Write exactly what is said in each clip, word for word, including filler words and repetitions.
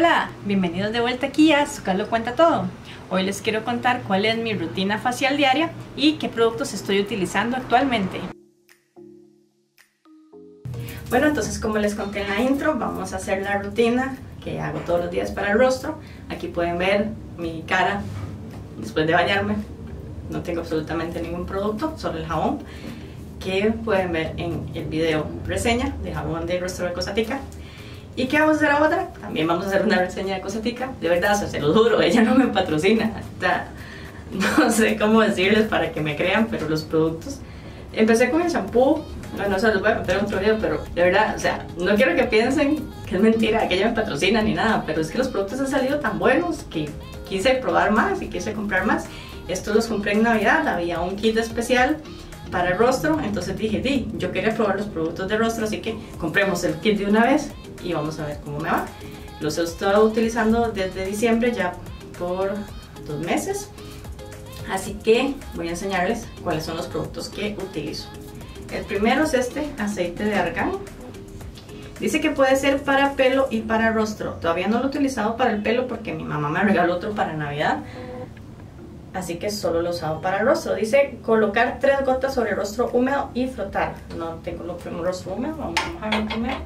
Hola, bienvenidos de vuelta aquí a SoCarlo Cuenta Todo. Hoy les quiero contar cuál es mi rutina facial diaria y qué productos estoy utilizando actualmente. Bueno, entonces como les conté en la intro, vamos a hacer la rutina que hago todos los días para el rostro. Aquí pueden ver mi cara después de bañarme. No tengo absolutamente ningún producto, solo el jabón que pueden ver en el video reseña de jabón de rostro de Cosatica. ¿Y qué vamos a hacer ahora? También vamos a hacer una reseña de Cosatica. De verdad, o sea, se lo juro, ella no me patrocina. Hasta no sé cómo decirles para que me crean, pero los productos... Empecé con el shampoo, bueno, o sea, los voy a meter en otro video, pero de verdad, o sea, no quiero que piensen que es mentira, que ella me patrocina ni nada, pero es que los productos han salido tan buenos que quise probar más y quise comprar más. Estos los compré en Navidad, había un kit especial para el rostro, entonces dije, di, yo quería probar los productos de rostro, así que compremos el kit de una vez y vamos a ver cómo me va. Los he estado utilizando desde diciembre ya por dos meses, así que voy a enseñarles cuáles son los productos que utilizo. El primero es este aceite de argán. Dice que puede ser para pelo y para rostro. Todavía no lo he utilizado para el pelo porque mi mamá me regaló otro para Navidad, así que solo lo he usado para el rostro. Dice colocar tres gotas sobre el rostro húmedo y frotar. No tengo lo primero rostro húmedo, vamos a mojarlo primero.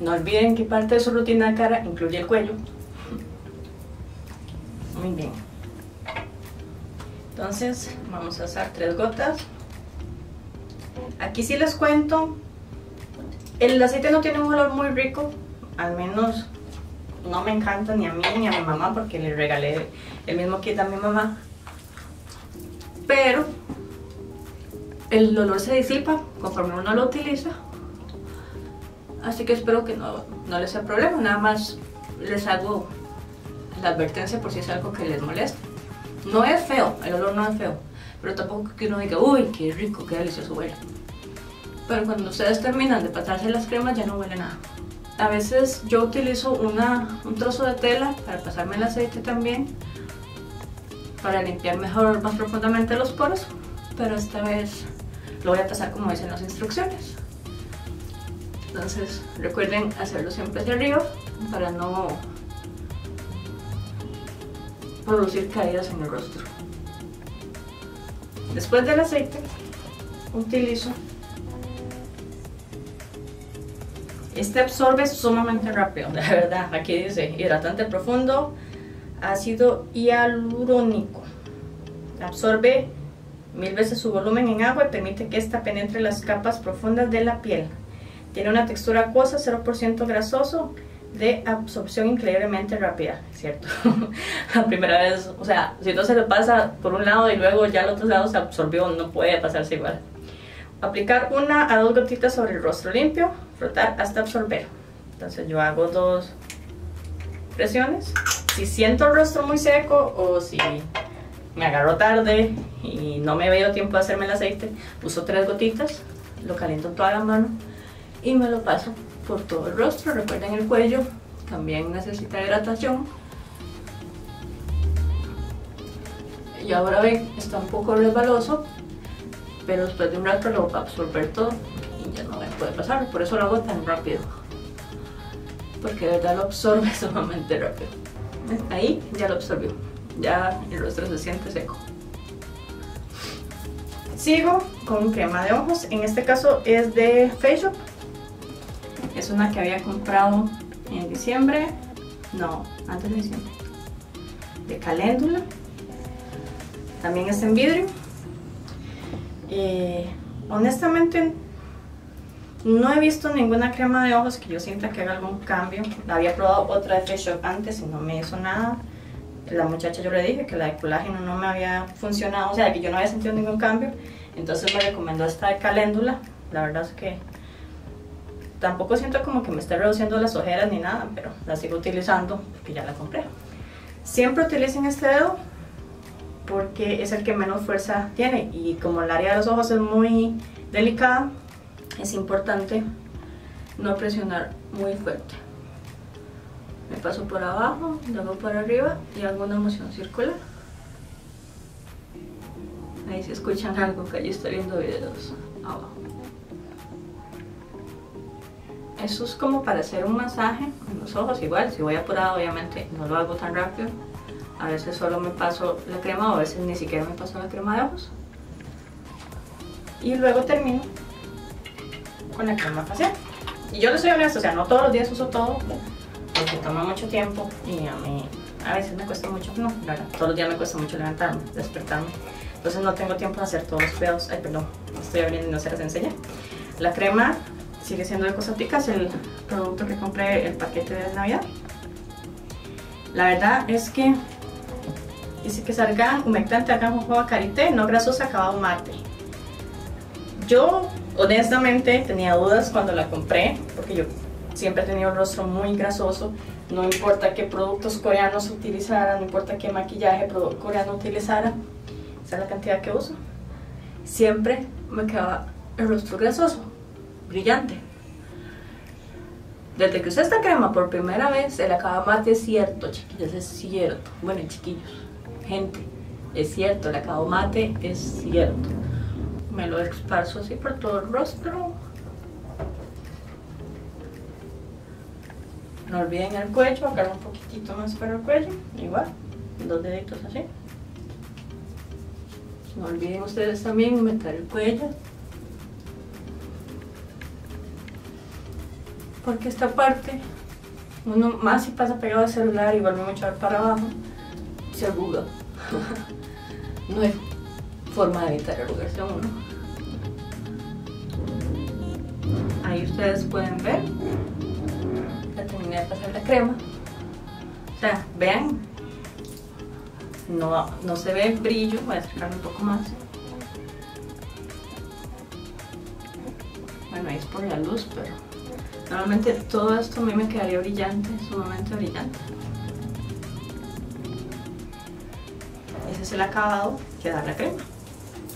No olviden que parte de su rutina de cara incluye el cuello. Muy bien. Entonces vamos a usar tres gotas. Aquí sí les cuento, el aceite no tiene un olor muy rico, al menos no me encanta ni a mí ni a mi mamá porque le regalé el mismo kit a mi mamá. Pero el olor se disipa conforme uno lo utiliza, así que espero que no, no les sea problema. Nada más les hago la advertencia por si es algo que les molesta. No es feo, el olor no es feo, pero tampoco que uno diga, uy, qué rico, qué delicioso huele. Pero cuando ustedes terminan de pasarse las cremas ya no huele nada. A veces yo utilizo una, un trozo de tela para pasarme el aceite también, para limpiar mejor, más profundamente los poros, pero esta vez lo voy a pasar como dicen las instrucciones. Entonces recuerden hacerlo siempre hacia arriba para no producir caídas en el rostro. Después del aceite utilizo este, absorbe sumamente rápido, de verdad. Aquí dice hidratante profundo, ácido hialurónico, absorbe mil veces su volumen en agua y permite que ésta penetre las capas profundas de la piel. Tiene una textura acuosa, cero por ciento grasoso, de absorción increíblemente rápida, ¿cierto? La primera vez, o sea, si no se lo pasa por un lado y luego ya al otro lado se absorbió, no puede pasarse igual. Aplicar una a dos gotitas sobre el rostro limpio, frotar hasta absorber. Entonces yo hago dos presiones. Si siento el rostro muy seco o si me agarro tarde y no me veo tiempo de hacerme el aceite, uso tres gotitas, lo caliento toda la mano y me lo paso por todo el rostro. Recuerden el cuello, también necesita hidratación. Y ahora ven, está un poco resbaloso, pero después de un rato lo va a absorber todo y ya no me puede pasar. Por eso lo hago tan rápido, porque de verdad lo absorbe sumamente rápido. Ahí ya lo absorbió, ya el rostro se siente seco. Sigo con crema de ojos, en este caso es de Face Shop. Es una que había comprado en diciembre, no, antes de diciembre, de Caléndula. También es en vidrio. Eh, honestamente no he visto ninguna crema de ojos que yo sienta que haga algún cambio. La había probado otra de Face Shop antes y no me hizo nada. La muchacha, yo le dije que la de colágeno no me había funcionado, o sea, que yo no había sentido ningún cambio, entonces me recomendó esta de Caléndula. La verdad es que tampoco siento como que me esté reduciendo las ojeras ni nada, pero la sigo utilizando porque ya la compré. Siempre utilicen este dedo porque es el que menos fuerza tiene y como el área de los ojos es muy delicada, es importante no presionar muy fuerte. Me paso por abajo, luego por arriba y hago una moción circular. Ahí se escuchan algo que yo estoy viendo videos abajo. Eso es como para hacer un masaje en los ojos. Igual, si voy apurado obviamente no lo hago tan rápido. A veces solo me paso la crema o a veces ni siquiera me paso la crema de ojos. Y luego termino con la crema facial. Y yo les soy honesta, o sea, no todos los días uso todo porque toma mucho tiempo y a mí a veces me cuesta mucho, no, la verdad, todos los días me cuesta mucho levantarme, despertarme. Entonces no tengo tiempo de hacer todos los cuidados. Ay, perdón, estoy abriendo y no se las enseñé. La crema sigue siendo de Cosatica, es el producto que compré, el paquete de Navidad. La verdad es que dice que es argán, humectante, argán, jojoba, karité, no grasosa, acabado mate. Yo honestamente tenía dudas cuando la compré, porque yo siempre he tenido el rostro muy grasoso. No importa qué productos coreanos utilizara, no importa qué maquillaje coreano utilizara, esa es la cantidad que uso, siempre me quedaba el rostro grasoso, brillante. Desde que usé esta crema por primera vez, el acabado mate es cierto, chiquillos, es cierto. Bueno, chiquillos, gente, es cierto, el acabado mate es cierto. Me lo esparzo así por todo el rostro. No olviden el cuello, agarro un poquitito más para el cuello, igual, dos deditos así. No olviden ustedes también meter el cuello, porque esta parte, uno más si pasa pegado al celular y vuelve mucho para abajo, se arruga. No hay forma de evitar arrugarse a uno. Ahí ustedes pueden ver, ya terminé de pasar la crema. O sea, vean, no, no se ve el brillo, voy a acercarme un poco más. Bueno, ahí es por la luz, pero normalmente todo esto a mí me quedaría brillante, sumamente brillante. Ese es el acabado que da la crema.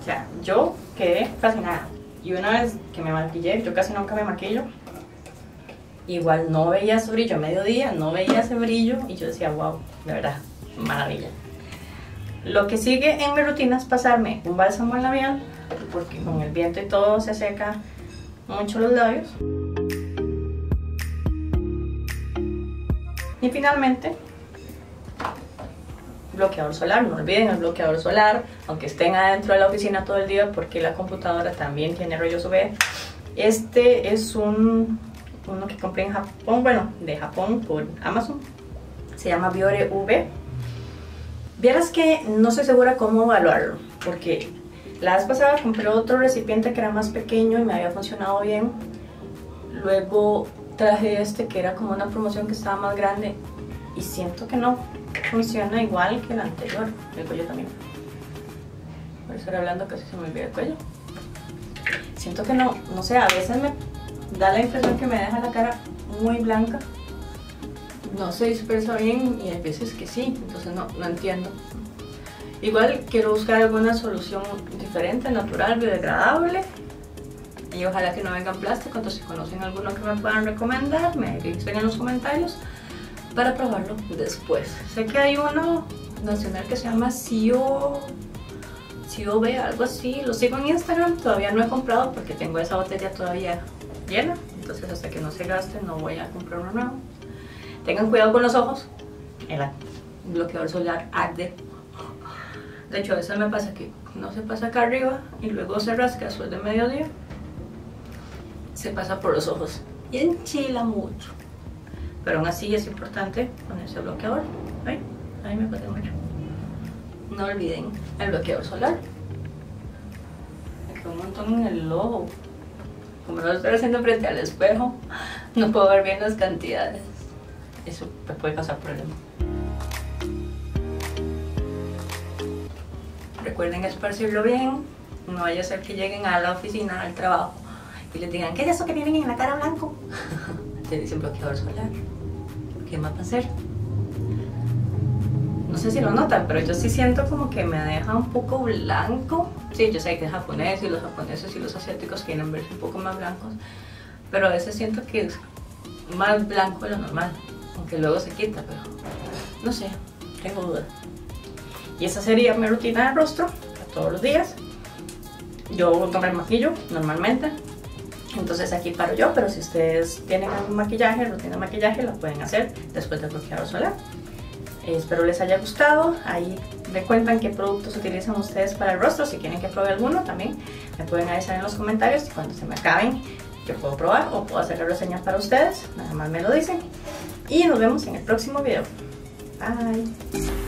O sea, yo quedé fascinada. Y una vez que me maquillé, yo casi nunca me maquillo, igual no veía ese brillo a mediodía, no veía ese brillo y yo decía, wow, de verdad, maravilla. Lo que sigue en mi rutina es pasarme un bálsamo labial, porque con el viento y todo se seca mucho los labios. Y finalmente, bloqueador solar. No olviden el bloqueador solar, aunque estén adentro de la oficina todo el día, porque la computadora también tiene rayos U V. Este es un, uno que compré en Japón, bueno, de Japón por Amazon. Se llama Biore U V. Vieras que no estoy segura cómo evaluarlo, porque la vez pasada compré otro recipiente que era más pequeño y me había funcionado bien. Luego traje este que era como una promoción que estaba más grande y siento que no funciona igual que el anterior. El cuello también, por estar hablando casi se me olvida el cuello. Siento que no, no sé, a veces me da la impresión que me deja la cara muy blanca, no se dispersa bien y hay veces que sí, entonces no, no entiendo. Igual quiero buscar alguna solución diferente, natural, biodegradable. Y ojalá que no vengan plástico, entonces si conocen alguno que me puedan recomendar, me dicen en los comentarios para probarlo después. Sé que hay uno nacional que se llama C O B, algo así, lo sigo en Instagram, todavía no he comprado porque tengo esa botella todavía llena, entonces hasta que no se gaste no voy a comprar uno nuevo. Tengan cuidado con los ojos, el bloqueador solar arde. De hecho a veces me pasa que no se pasa acá arriba y luego se rasca después de mediodía. Se pasa por los ojos y enchila mucho, pero aún así es importante ponerse bloqueador. Ay, ahí me pasé mucho. No olviden el bloqueador solar. Me quedó un montón en el ojo. Como lo estoy haciendo frente al espejo, no puedo ver bien las cantidades. Eso me puede causar problemas. Recuerden esparcirlo bien. No vaya a ser que lleguen a la oficina, al trabajo, y les digan, ¿qué es eso que tienen en la cara blanco? Te dicen bloqueador solar. ¿Qué más va a hacer? No sé si lo notan, pero yo sí siento como que me deja un poco blanco. Sí, yo sé que es japonés y los japoneses y los asiáticos quieren verse un poco más blancos, pero a veces siento que es más blanco de lo normal, aunque luego se quita, pero no sé, tengo dudas. Y esa sería mi rutina de rostro. todos los días. Yo no me maquillo normalmente, entonces aquí paro yo, pero si ustedes tienen algún maquillaje, no tienen maquillaje, lo pueden hacer después del bloqueador solar. Eh, espero les haya gustado. Ahí me cuentan qué productos utilizan ustedes para el rostro. Si quieren que pruebe alguno, también me pueden avisar en los comentarios. Y cuando se me acaben, yo puedo probar o puedo hacer la reseña para ustedes. Nada más me lo dicen. Y nos vemos en el próximo video. Bye.